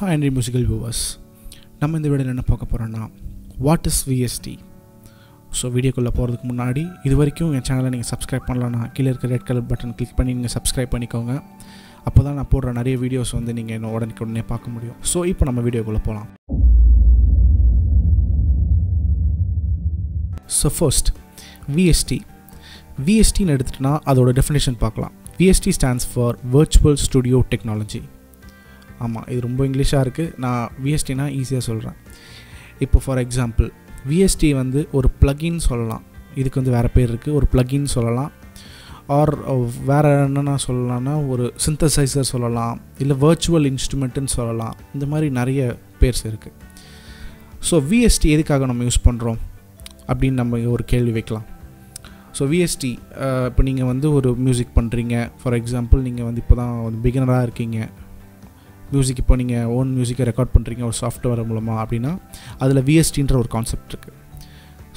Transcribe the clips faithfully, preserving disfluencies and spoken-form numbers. Hi and musical viewers. Now in the video enna paakaporana what is V S T? So video kulla poradhukku munadi idvaraikum en channel neenga subscribe pannalana killa irukka red color button click panni neenga subscribe pannikonga appoda na podra nariya videos vandu neenga enna odanukudane paaka mudiyum. So ipo nama video kulla polam. So first V S T. V S T nu eduthna adoda definition paakalam. V S T stands for Virtual Studio Technology. ஆமா இது ரொம்ப இங்கிலீஷா இருக்கு. நான் V S T னா ஈஸியா சொல்றேன். இப்போ for example V S T வந்து ஒரு பிளகின் சொல்லலாம். இதுக்கு வந்து வேற பேர் இருக்கு. ஒரு பிளகின் சொல்லலாம். ஆர் வேற என்னன்னா சொல்லலாம்னா ஒரு சிந்தசைசர் சொல்லலாம். இல்ல வர்ச்சுவல் இன்ஸ்ட்ருமென்ட் னு சொல்லலாம். இந்த மாதிரி நிறைய பேர்ஸ் இருக்கு. சோ V S T எதுக்காக நம்ம யூஸ் பண்றோம் அப்படி நம்ம ஒரு கேள்வி வைக்கலாம். So V S T இப்போ நீங்க வந்து ஒரு மியூзик பண்றீங்க. ஃபார் எக்ஸாம்பிள் நீங்க வந்து இப்போதான் ஒரு பிகினரா இருக்கீங்க. மியூзик இப்போ நீங்க ஓன் மியூзик ரெக்கார்ட் பண்றீங்க ஒரு சாஃப்ட்வேர் மூலமா அப்படினா அதுல V S T ன்ற ஒரு கான்செப்ட் இருக்கு.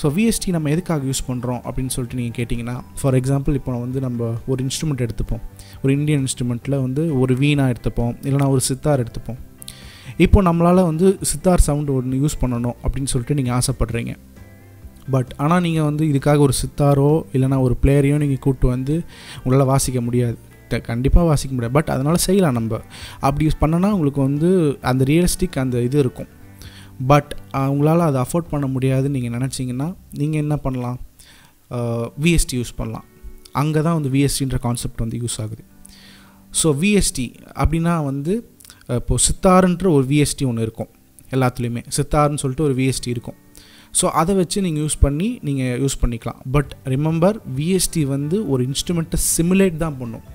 சோ V S T நம்ம எதுக்காக யூஸ் பண்றோம் அப்படினு சொல்லிட்டு நீங்க கேட்டிங்கனா ஃபார் எக்ஸாம்பிள் இப்போ வந்து நம்ம ஒரு இன்ஸ்ட்ருமென்ட் எடுத்துப்போம். ஒரு இந்தியன் இன்ஸ்ட்ருமென்ட்ல வந்து ஒரு வீணா எடுத்துப்போம் இல்லனா ஒரு சித்தார் எடுத்துப்போம். இப்போ நம்மளால வந்து சித்தார் சவுண்ட் ஒன்னு யூஸ் பண்ணனும் அப்படினு சொல்லிட்டு நீங்க ஆசைப்படுறீங்க. பட் ஆனா நீங்க வந்து இதுக்காக ஒரு சித்தாரோ இல்லனா ஒரு பிளேயரியோ நீங்க கூட்டி வந்து உங்களால வாசிக்க முடியாது. கண்டிப்பா வாசிக்க முடியாது. பட் அதனால செய்யலாம் நம்ம. அப்படி யூஸ் பண்ணனா உங்களுக்கு வந்து அந்த ரியலிஸ்டிக் அந்த இது இருக்கும். பட் உங்களால அதை அஃபோர்ட் பண்ண முடியாதுன்னு நீங்க நினைச்சீங்கன்னா நீங்க என்ன பண்ணலாம்? V S T யூஸ் பண்ணலாம். அங்க தான் வந்து V S T ன்ற கான்செப்ட் வந்து யூஸ் ஆகுது. சோ V S T அப்படினா வந்து இப்போ சித்தார்ன்ற ஒரு V S T ஒன்னு இருக்கும். எல்லாத்துலயுமே சித்தார்னு சொல்லிட்டு ஒரு V S T இருக்கும். சோ அத வச்சு நீங்க யூஸ் பண்ணி நீங்க யூஸ் பண்ணிக்கலாம். But remember V S T வந்து ஒரு இன்ஸ்ட்ருமென்ட்ட சிமுலேட் தான் பண்ணும்.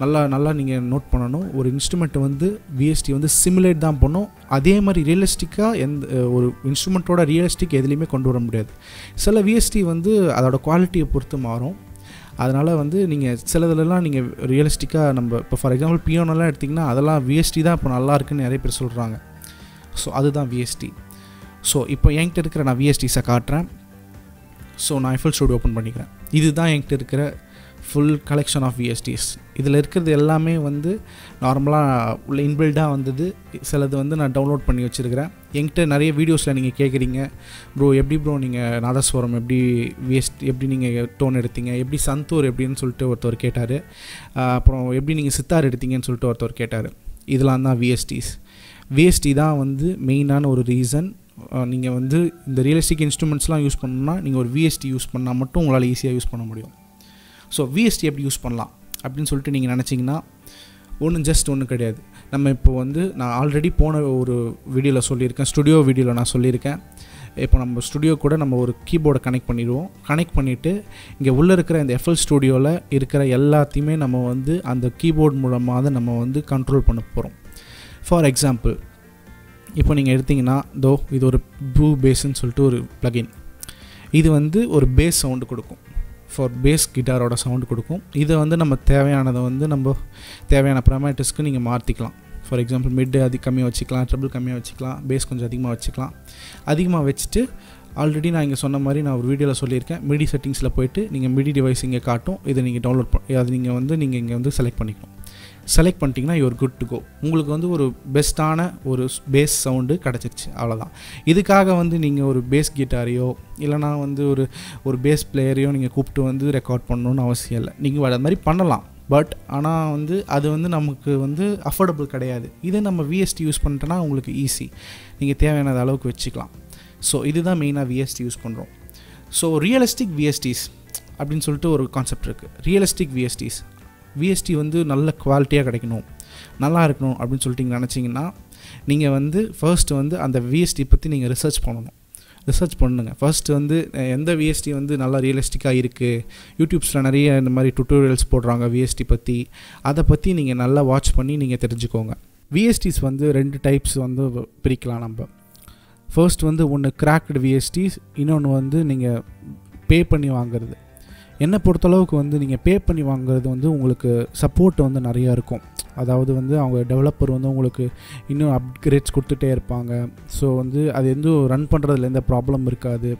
நல்லா நல்லா நீங்க நோட் பண்ணனும். ஒரு இன்ஸ்ட்ருமென்ட் வந்து V S T வந்து சிமுலேட் தான் பண்ணும். அதே மாதிரி ரியலிஸ்டிக்கா ஒரு இன்ஸ்ட்ருமென்ட்டோட ரியலிஸ்டிக் எதுலயுமே கொண்டு வர முடியாது. சில V S T வந்து அதோட குவாலிட்டியை பொறுத்து மாறும். அதனால வந்து நீங்க சிலதெல்லாம் நீங்க ரியலிஸ்டிக்கா நம்ம இப்போ ஃபார் எக்ஸாம்பிள் பியானோ எல்லாம் எடுத்தீங்கன்னா அதெல்லாம் V S T தான் இப்போ நல்லா இருக்குன்னு நிறைய பேர் சொல்றாங்க. சோ அதுதான் V S T. சோ இப்போ என்கிட்ட இருக்கிற நான் V S Ts காட்றேன். சோ நான் F L Studio ஓபன் பண்ணிக்கிறேன். இதுதான் என்கிட்ட இருக்கிற full collection of V S Ts. இதில இருக்குது எல்லாமே வந்து நார்மலா உள்ள இன்பில்டா வந்தது. சிலது வந்து நான் டவுன்லோட் பண்ணி வச்சிருக்கேன். என்கிட்ட நிறைய வீடியோஸ்ல நீங்க கேக்குறீங்க bro எப்படி bro நீங்க நாதஸ்வரம் எப்படி V S T எப்படி நீங்க டோன் எடுத்தீங்க? எப்படி சந்தூர் எப்படின்னு சொல்லிட்டு ஒருத்தர் கேட்டாரு. அப்புறம் எப்படி நீங்க சித்தார் எடுத்தீங்கன்னு சொல்லிட்டு ஒருத்தர் கேட்டாரு. இதெல்லாம் தான் V S Ts. V S T தான் வந்து மெயினான ஒரு ரீசன். நீங்க வந்து இந்த ரியலிஸ்டிக் இன்ஸ்ட்ருமென்ட்ஸ்லாம் யூஸ் பண்ணனும்னா நீங்க ஒரு V S T யூஸ் பண்ணா மட்டும் உங்களால ஈஸியா யூஸ் பண்ண முடியும். சோ V S T எப்படி யூஸ் பண்ணலாம் அப்படினு சொல்லிட்டு நீங்க நினைச்சீங்கன்னா ஒண்ணு ஜஸ்ட் ஒண்ணு கிடையாது. நம்ம இப்போ வந்து நான் ஆல்ரெடி போன ஒரு வீடியோல சொல்லியிருக்கேன். ஸ்டுடியோ வீடியோல நான் சொல்லியிருக்கேன். இப்போ நம்ம ஸ்டுடியோ கூட நம்ம ஒரு கீபோர்ட கனெக்ட் பண்ணிடுவோம். கனெக்ட் பண்ணிட்டு இங்க உள்ள இருக்கிற இந்த F L ஸ்டுடியோல இருக்கிற எல்லாத்தையுமே நம்ம வந்து அந்த கீபோர்ட் மூலமா தான் நம்ம வந்து கண்ட்ரோல் பண்ண போறோம். ஃபார் எக்ஸாம்பிள் இப்போ நீங்க எடுத்தீங்கன்னா தோ இது ஒரு ப்ளூ பேஸ்னு சொல்லிட்டு ஒரு பிளகின். இது வந்து ஒரு பேஸ் சவுண்ட் கொடுக்கும். ஃபார் பேஸ் கிட்டாரோட சவுண்ட் கொடுக்கும். இது வந்து நம்ம தேவையானதை வந்து நம்ம தேவையான பாராமீட்டர்ஸ்க்கு நீங்க மாத்திக்கலாம். ஃபார் எக்ஸாம்பிள் மிட் அதிக கம்மியா வச்சுக்கலாம், ட்ரபிள் கம்மியா வச்சுக்கலாம், பேஸ் கொஞ்சம் அதிகமா வச்சுக்கலாம். அதிகமா வச்சிட்டு ஆல்ரெடி நான் இங்க சொன்ன மாதிரி நான் ஒரு வீடியோல சொல்லியிருக்கேன். மிடி செட்டிங்ஸ்ல போய்ட்டு நீங்க மிடி டிவைஸ் இங்க காட்டும். இத நீங்க டவுன்லோட் அது நீங்க வந்து நீங்க இங்க வந்து செலக்ட் பண்ணிக்கணும். செலக்ட் பண்ணிட்டீங்கன்னா you are good to go. உங்களுக்கு வந்து ஒரு பெஸ்டான ஒரு பேஸ் சவுண்ட் கிடைச்சிருச்சு. அவ்வளவுதான். இதுக்காக வந்து நீங்க ஒரு பேஸ் கிட்டாரியோ இல்லனா வந்து ஒரு ஒரு பேஸ் பிளேயரியோ நீங்க கூப்பிட்டு வந்து ரெக்கார்ட் பண்ணனும்னு அவசியம் இல்லை. நீங்க அத மாதிரி பண்ணலாம். பட் ஆனா வந்து அது வந்து நமக்கு வந்து அஃபோர்டபிள் கிடையாது. இத நம்ம V S T யூஸ் பண்ணிட்டனா உங்களுக்கு ஈஸி. நீங்க தேவையான அளவுக்கு வெச்சிக்கலாம். சோ இதுதான் மெயினா V S T யூஸ் பண்றோம். So realistic V S Ts அப்படினு சொல்லிட்டு ஒரு கான்செப்ட் இருக்கு. Realistic V S Ts V S T வந்து நல்ல குவாலிட்டியா கிடைக்கணும். நல்லா இருக்கணும் அப்படினு சொல்லிட்டு நினைச்சீங்கன்னா நீங்க வந்து ஃபர்ஸ்ட் வந்து அந்த V S T பத்தி நீங்க ரிசர்ச் பண்ணனும். ரிசர்ச் பண்ணுங்க. ஃபர்ஸ்ட் வந்து எந்த V S T வந்து நல்லா ரியலிஸ்டிக்கா இருக்கு. YouTubeஸ்ல நிறைய இந்த மாதிரி டியூட்டோரியல்ஸ் போடுறாங்க V S T பத்தி. அத பத்தி நீங்க நல்லா வாட்ச் பண்ணி நீங்க தெரிஞ்சுக்கோங்க. V S Ts வந்து ரெண்டு டைப்ஸ் வந்து பிரிக்கலாம் நம்ம. ஃபர்ஸ்ட் வந்து ஒன்னு கிராக்ட் V S Ts, இன்னொன்னு வந்து நீங்க பே பண்ணி வாங்குறது. என்ன பொறுத்தளவுக்கு வந்து நீங்க பே பண்ணி வாங்குறது வந்து உங்களுக்கு சப்போர்ட் வந்து நிறைய இருக்கும். அதாவது வந்து அவங்க டெவலப்பர் வந்து உங்களுக்கு இன்னும் அப்கிரேட்ஸ் கொடுத்துட்டே இருப்பாங்க. சோ வந்து அது எந்த ரன் பண்றதுல எந்த ப்ராப்ளம் இருக்காது.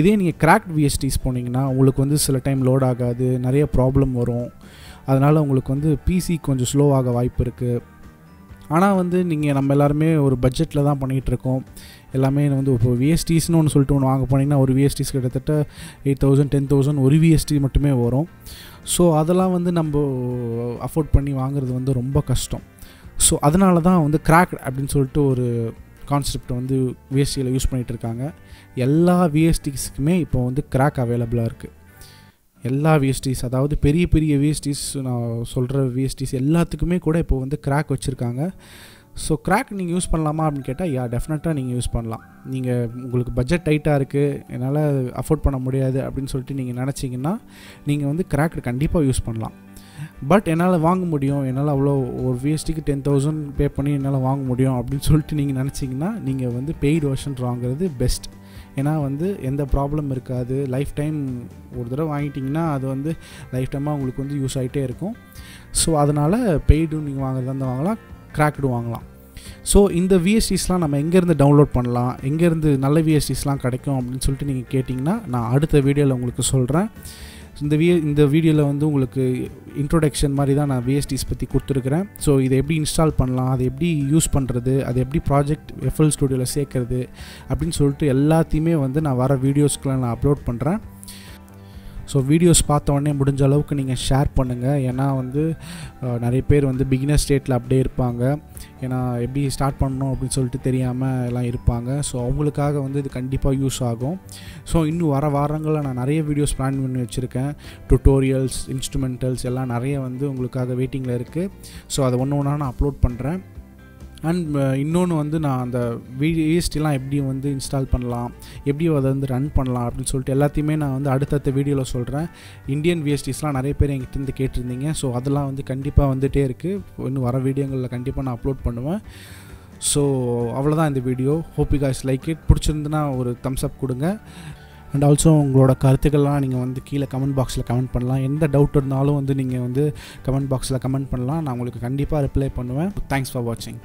இதே நீங்க கிராக்ட் V S Ts போனீங்கன்னா உங்களுக்கு வந்து சில டைம் லோட் ஆகாது, நிறைய ப்ராப்ளம் வரும். அதனால உங்களுக்கு வந்து P C கொஞ்சம் ஸ்லோவாக வாய்ப்பு இருக்கு. ஆனால் வந்து நீங்கள் நம்ம எல்லாருமே ஒரு பட்ஜெட்டில் தான் பண்ணிகிட்ருக்கோம். எல்லாமே வந்து இப்போ விஎஸ்டிஸ்னு ஒன்று சொல்லிட்டு ஒன்று வாங்க போனீங்கன்னா ஒரு விஎஸ்டிஸ் கிட்டத்தட்ட எயிட் தௌசண்ட் டென் தௌசண்ட் ஒரு விஎஸ்டி மட்டுமே வரும். ஸோ அதெல்லாம் வந்து நம்ம அஃபோர்ட் பண்ணி வாங்குறது வந்து ரொம்ப கஷ்டம். ஸோ அதனால தான் வந்து கிராக் அப்படின்னு சொல்லிட்டு ஒரு கான்செப்ட் வந்து விஎஸ்டியில் யூஸ் பண்ணிகிட்ருக்காங்க. எல்லா விஎஸ்டிஸ்க்குமே இப்போ வந்து கிராக் அவைலபிளாக இருக்குது. எல்லா விஎஸ்டிஸ், அதாவது பெரிய பெரிய விஎஸ்டிஸ், நான் சொல்கிற விஎஸ்டிஸ் எல்லாத்துக்குமே கூட இப்போ வந்து கிராக் வச்சுருக்காங்க. ஸோ கிராக் நீங்கள் யூஸ் பண்ணலாமா அப்படின்னு கேட்டால் யா, டெஃபினட்டாக நீங்கள் யூஸ் பண்ணலாம். நீங்கள் உங்களுக்கு பட்ஜெட் டைட்டாக இருக்குது, என்னால் அஃபோர்ட் பண்ண முடியாது அப்படின்னு சொல்லிட்டு நீங்கள் நினச்சிங்கன்னா நீங்கள் வந்து கிராக் கண்டிப்பாக யூஸ் பண்ணலாம். பட் என்னால் வாங்க முடியும், என்னால் அவ்வளோ ஒரு விஎஸ்டிக்கு டென் தௌசண்ட் பே பண்ணி என்னால் வாங்க முடியும் அப்படின்னு சொல்லிட்டு நீங்கள் நினச்சிங்கன்னா நீங்கள் வந்து பெய்டு வெர்ஷன் வாங்குறது பெஸ்ட். ஏன்னா வந்து எந்த ப்ராப்ளம் இருக்காது. லைஃப் டைம் ஒரு தடவை வாங்கிட்டிங்கன்னா அது வந்து லைஃப் டைமாக உங்களுக்கு வந்து யூஸ் ஆகிட்டே இருக்கும். ஸோ அதனால் பெய்டும் நீங்கள் வாங்குறதா இருந்தால் வாங்கலாம், கிராக்டும் வாங்கலாம். ஸோ இந்த விஎஸ்டிஸ்லாம் நம்ம எங்கேருந்து டவுன்லோட் பண்ணலாம், எங்கேருந்து நல்ல விஎஸ்டிஸ்லாம் கிடைக்கும் அப்படின்னு சொல்லிட்டு நீங்கள் கேட்டிங்கன்னா நான் அடுத்த வீடியோவில் உங்களுக்கு சொல்கிறேன். இந்த வி இந்த வீடியோவில் வந்து உங்களுக்கு இன்ட்ரோடக்ஷன் மாதிரி தான் நான் விஎஸ்டிஸ் பற்றி கொடுத்துருக்குறேன். ஸோ இதை எப்படி இன்ஸ்டால் பண்ணலாம், அதை எப்படி யூஸ் பண்ணுறது, அதை எப்படி ப்ராஜெக்ட் எஃப்எல் ஸ்டூடியோவில் சேர்க்குறது அப்படின்னு சொல்லிட்டு எல்லாத்தையுமே வந்து நான் வர வீடியோஸ்க்குலாம் நான் அப்லோட் பண்ணுறேன். ஸோ வீடியோஸ் பார்த்த உடனே முடிஞ்ச அளவுக்கு நீங்கள் ஷேர் பண்ணுங்கள். ஏன்னா வந்து நிறைய பேர் வந்து பிகினர் ஸ்டேட்டில் அப்படியே இருப்பாங்க. ஏன்னா எப்படி ஸ்டார்ட் பண்ணணும் அப்படின்னு சொல்லிட்டு தெரியாமல் எல்லாம் இருப்பாங்க. ஸோ அவங்களுக்காக வந்து இது கண்டிப்பாக யூஸ் ஆகும். ஸோ இன்னும் வர வாரங்களில் நான் நிறைய வீடியோஸ் பிளான் பண்ணி வச்சுருக்கேன். டுட்டோரியல்ஸ், இன்ஸ்ட்ருமெண்டல்ஸ் எல்லாம் நிறைய வந்து உங்களுக்காக வெயிட்டிங்கில் இருக்குது. ஸோ அதை ஒன்று ஒன்றா நான் அப்லோட் பண்ணுறேன். அண்ட் இன்னொன்று வந்து நான் அந்த விஎஸ்டிலாம் எப்படி வந்து இன்ஸ்டால் பண்ணலாம், எப்படி அதை வந்து ரன் பண்ணலாம் அப்படின்னு சொல்லிட்டு எல்லாத்தையுமே நான் வந்து அடுத்தடுத்த வீடியோவில் சொல்கிறேன். இந்தியன் விஎஸ்டிஸ்லாம் நிறைய பேர் எங்கிட்டேருந்து கேட்டிருந்தீங்க. ஸோ அதெல்லாம் வந்து கண்டிப்பாக வந்துகிட்டே இருக்குது. இன்னும் வர வீடியோங்களில் கண்டிப்பாக நான் அப்லோட் பண்ணுவேன். ஸோ அவ்வளோதான் இந்த video. Hope you guys like it. பிடிச்சிருந்துன்னா ஒரு தம்ஸ் அப் கொடுங்க. அண்ட் ஆல்சோ உங்களோட கருத்துக்கள்லாம் நீங்கள் வந்து கீழே கமெண்ட் பாக்ஸில் கமெண்ட் பண்ணலாம். எந்த டவுட் இருந்தாலும் வந்து நீங்கள் வந்து கமெண்ட் பாக்ஸில் கமெண்ட் பண்ணலாம். நான் உங்களுக்கு கண்டிப்பாக ரிப்ளை பண்ணுவேன். தேங்க்ஸ் ஃபார் வாட்சிங்.